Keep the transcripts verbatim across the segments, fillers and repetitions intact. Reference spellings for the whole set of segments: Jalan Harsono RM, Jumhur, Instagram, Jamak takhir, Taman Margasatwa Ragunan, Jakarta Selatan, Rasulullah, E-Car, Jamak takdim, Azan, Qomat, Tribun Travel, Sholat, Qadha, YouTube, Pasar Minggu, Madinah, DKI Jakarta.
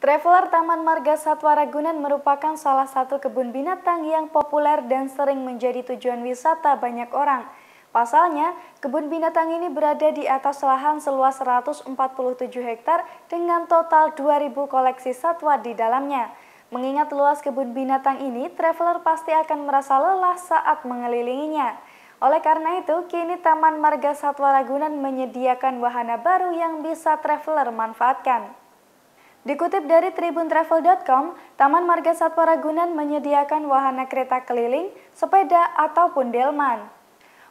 Traveler Taman Margasatwa Ragunan merupakan salah satu kebun binatang yang populer dan sering menjadi tujuan wisata banyak orang. Pasalnya, kebun binatang ini berada di atas lahan seluas seratus empat puluh tujuh hektar dengan total dua ribu koleksi satwa di dalamnya. Mengingat luas kebun binatang ini, traveler pasti akan merasa lelah saat mengelilinginya. Oleh karena itu, kini Taman Margasatwa Ragunan menyediakan wahana baru yang bisa traveler manfaatkan. Dikutip dari tribun travel dot com, Taman Margasatwa Ragunan menyediakan wahana kereta keliling, sepeda, ataupun delman.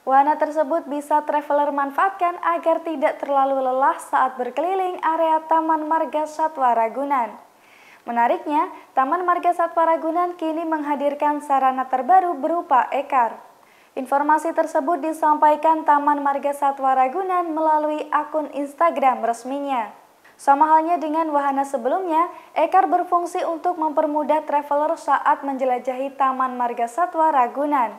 Wahana tersebut bisa traveler manfaatkan agar tidak terlalu lelah saat berkeliling area Taman Margasatwa Ragunan. Menariknya, Taman Margasatwa Ragunan kini menghadirkan sarana terbaru berupa E-Car. Informasi tersebut disampaikan Taman Margasatwa Ragunan melalui akun Instagram resminya. Sama halnya dengan wahana sebelumnya, E-Car berfungsi untuk mempermudah traveler saat menjelajahi Taman Margasatwa Ragunan.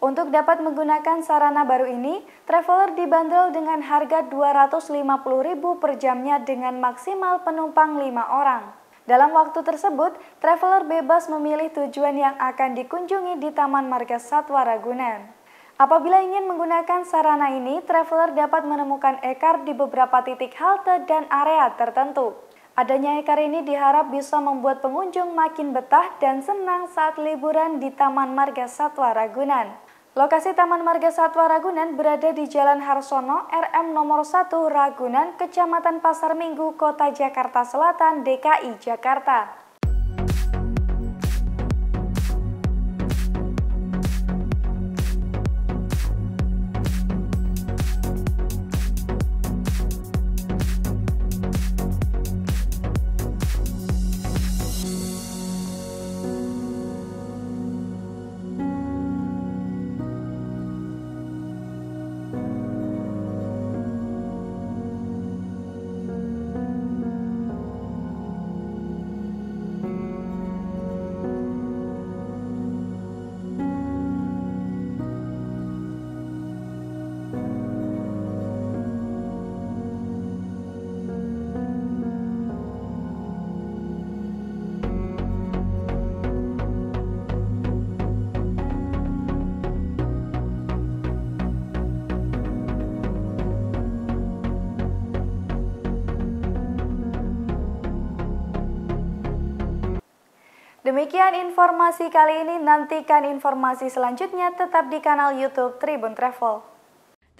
Untuk dapat menggunakan sarana baru ini, traveler dibanderol dengan harga dua ratus lima puluh ribu rupiah per jamnya dengan maksimal penumpang lima orang. Dalam waktu tersebut, traveler bebas memilih tujuan yang akan dikunjungi di Taman Margasatwa Ragunan. Apabila ingin menggunakan sarana ini, traveler dapat menemukan E-Car di beberapa titik halte dan area tertentu. Adanya E-Car ini diharap bisa membuat pengunjung makin betah dan senang saat liburan di Taman Margasatwa Ragunan. Lokasi Taman Margasatwa Ragunan berada di Jalan Harsono R M nomor satu Ragunan, Kecamatan Pasar Minggu, Kota Jakarta Selatan, D K I Jakarta. Demikian informasi kali ini, nantikan informasi selanjutnya tetap di kanal YouTube Tribun Travel.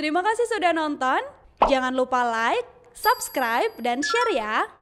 Terima kasih sudah nonton, jangan lupa like, subscribe, dan share ya!